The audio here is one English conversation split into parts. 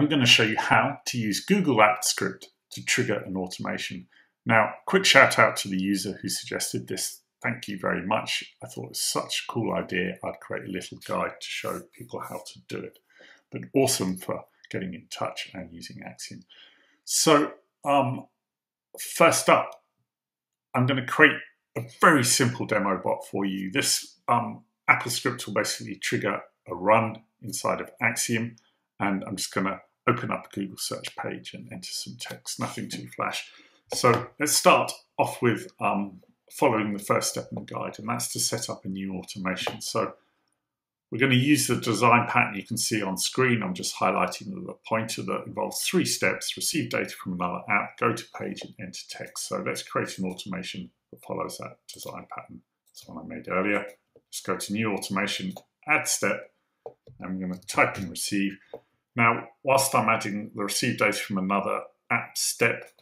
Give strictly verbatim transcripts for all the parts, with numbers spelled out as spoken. I'm going to show you how to use Google Apps Script to trigger an automation. Now, quick shout out to the user who suggested this. Thank you very much. I thought it was such a cool idea. I'd create a little guide to show people how to do it. But awesome for getting in touch and using Axiom. So um, first up, I'm going to create a very simple demo bot for you. This um, Apps Script will basically trigger a run inside of Axiom. And I'm just going to open up a Google search page and enter some text, nothing too flash. So let's start off with um, following the first step in the guide, and that's to set up a new automation. So we're going to use the design pattern you can see on screen. I'm just highlighting the pointer that involves three steps: receive data from another app, go to page, and enter text. So let's create an automation that follows that design pattern. That's one I made earlier. Just go to new automation, add step, and I'm going to type in receive. Now, whilst I'm adding the receive data from another app step,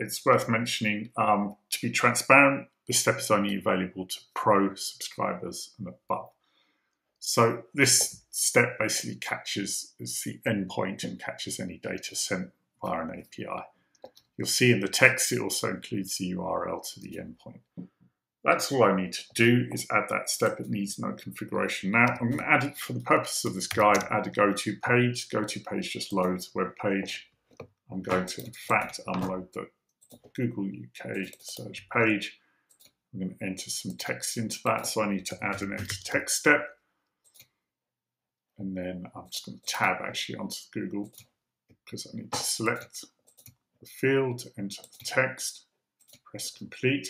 it's worth mentioning, um, to be transparent, this step is only available to pro subscribers and above. So this step basically catches, it's the endpoint and catches any data sent via an A P I. You'll see in the text, it also includes the U R L to the endpoint. That's all I need to do is add that step. It needs no configuration. Now I'm going to add it for the purpose of this guide, add a go-to page. Go-to page just loads a web page. I'm going to, in fact, unload the Google U K search page. I'm going to enter some text into that. So I need to add an enter text step. And then I'm just going to tab actually onto Google because I need to select the field, enter the text, press complete.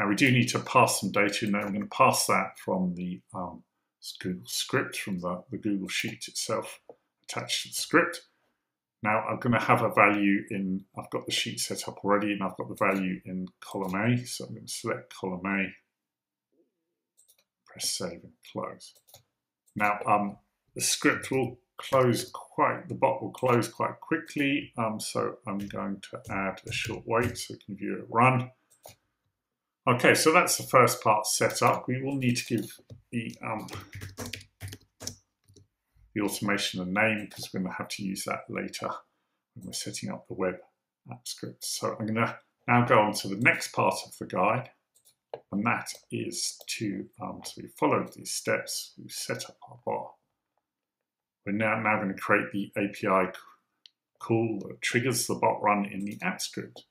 Now we do need to pass some data in there. I'm going to pass that from the um, Google script, from the, the Google Sheet itself attached to the script. Now I'm going to have a value in, I've got the sheet set up already and I've got the value in column A. So I'm going to select column A, press save and close. Now um, the script will close quite, the bot will close quite quickly. Um, so I'm going to add a short wait so we can view it run. Okay, so that's the first part set up. We will need to give the, um, the automation a name because we're going to have to use that later when we're setting up the web app script. So I'm going to now go on to the next part of the guide, and that is to, um, so we followed these steps, we set up our bot. We're now, now going to create the A P I call that triggers the bot run in the app script.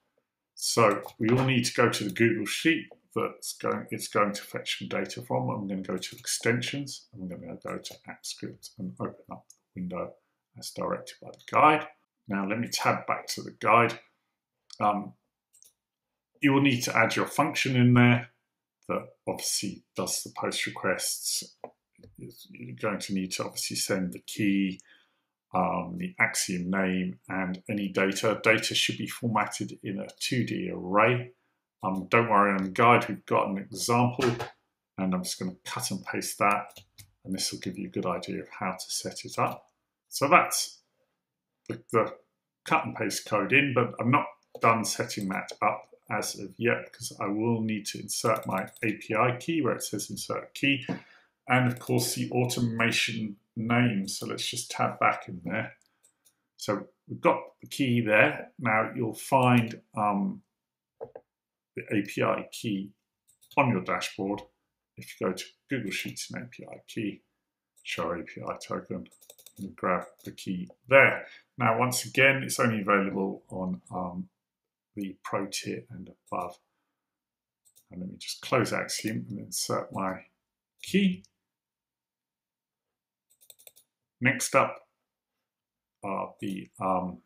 So we all need to go to the Google Sheet that's going, it's going to fetch some data from. I'm going to go to extensions. I'm going to go to Apps Script and open up the window as directed by the guide. Now let me tab back to the guide. Um, you will need to add your function in there that obviously does the post requests. You're going to need to obviously send the key, Um, the Axiom name, and any data. Data should be formatted in a two D array. Um, don't worry, on the guide we've got an example, and I'm just going to cut and paste that, and this will give you a good idea of how to set it up. So that's the, the cut and paste code in, but I'm not done setting that up as of yet because I will need to insert my A P I key where it says insert key, and of course the automation name. So let's just tab back in there. So we've got the key there. Now you'll find um, the A P I key on your dashboard. If you go to Google Sheets and A P I key, show A P I token, and grab the key there. Now, once again, it's only available on um, the Pro tier and above. And let me just close Axiom and insert my key. Next up are the, um,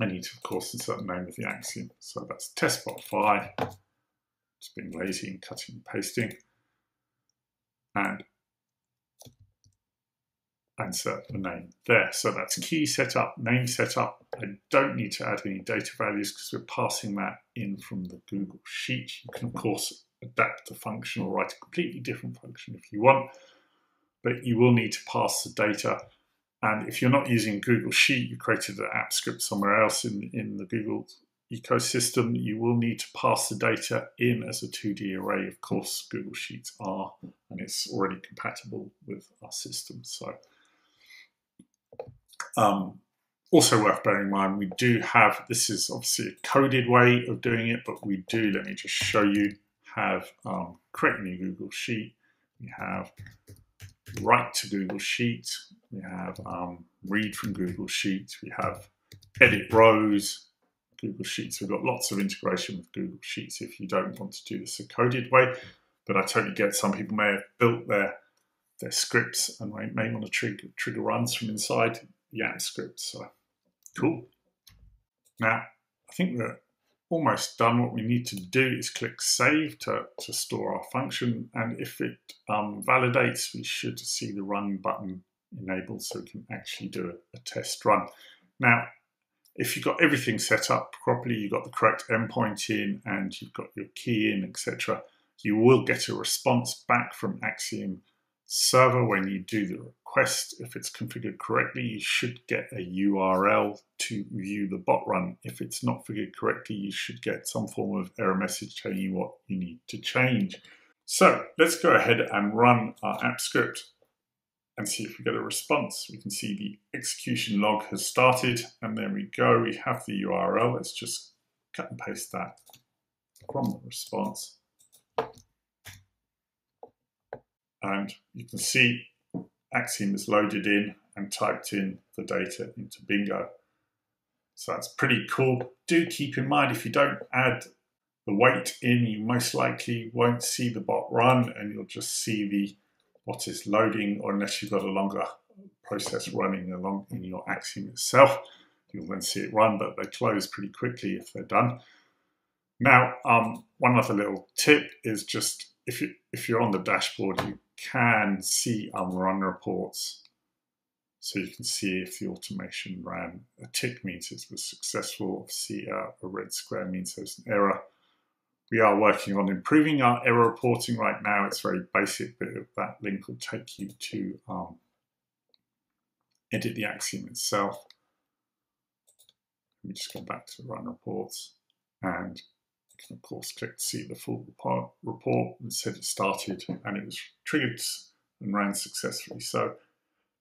I need to, of course, insert the name of the Axiom. So that's testbot five, just being lazy and cutting and pasting. And insert the name there. So that's key setup, name setup. I don't need to add any data values because we're passing that in from the Google Sheet. You can, of course, adapt the function or write a completely different function if you want. But you will need to pass the data. And if you're not using Google Sheet, you created an app script somewhere else in, in the Google ecosystem, you will need to pass the data in as a two D array. Of course, Google Sheets are, and it's already compatible with our system. So Um, also worth bearing in mind, we do have, this is obviously a coded way of doing it, but we do, let me just show you, have um, create a new Google Sheet. We have write to Google Sheet. We have um, read from Google Sheets. We have edit rows, Google Sheets. We've got lots of integration with Google Sheets if you don't want to do this a coded way. But I totally get some people may have built their, their scripts and may, may want to trigger, trigger runs from inside YAML scripts. So cool. Now, I think we're almost done. What we need to do is click Save to, to store our function. And if it um, validates, we should see the Run button enabled so we can actually do a, a test run. Now, if you've got everything set up properly, you've got the correct endpoint in and you've got your key in, et cetera, you will get a response back from Axiom server when you do the request. If it's configured correctly, you should get a U R L to view the bot run. If it's not configured correctly, you should get some form of error message telling you what you need to change. So let's go ahead and run our app script and see if we get a response. We can see the execution log has started, and there we go. We have the U R L. Let's just cut and paste that from the response. And you can see Axiom is loaded in and typed in the data into Bingo. So that's pretty cool. Do keep in mind, if you don't add the weight in, you most likely won't see the bot run, and you'll just see the what is loading, or unless you've got a longer process running along in your Axiom itself, you'll then see it run, but they close pretty quickly if they're done. Now, um, one other little tip is just if, you, if you're on the dashboard, you can see um, run reports. So you can see if the automation ran. A tick means it was successful. See uh, a red square means there's an error. We are working on improving our error reporting right now. It's very basic, but that link will take you to um, edit the Axiom itself. Let me just go back to run reports, and you can of course click to see the full report, report and said it started and it was triggered and ran successfully. So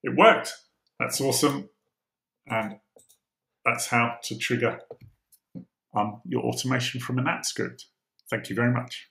it worked. That's awesome. And that's how to trigger um, your automation from an app script. Thank you very much.